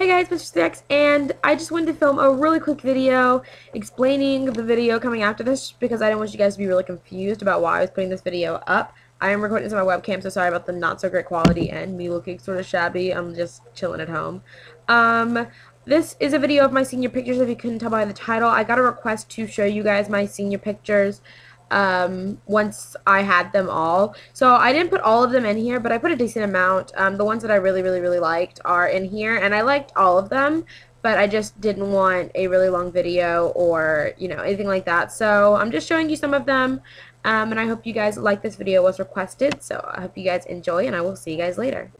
Hey guys, Mr. Stacks, and I just wanted to film a really quick video explaining the video coming after this because I didn't want you guys to be really confused about why I was putting this video up. I am recording this on my webcam, so sorry about the not so great quality and me looking sort of shabby. I'm just chilling at home. This is a video of my senior pictures. If you couldn't tell by the title, I got a request to show you guys my senior pictures once I had them all. So I didn't put all of them in here, but I put a decent amount. The ones that I really liked are in here, and I liked all of them, but I just didn't want a really long video or, you know, anything like that. So I'm just showing you some of them, and I hope you guys like this video as requested. So I hope you guys enjoy, and I will see you guys later.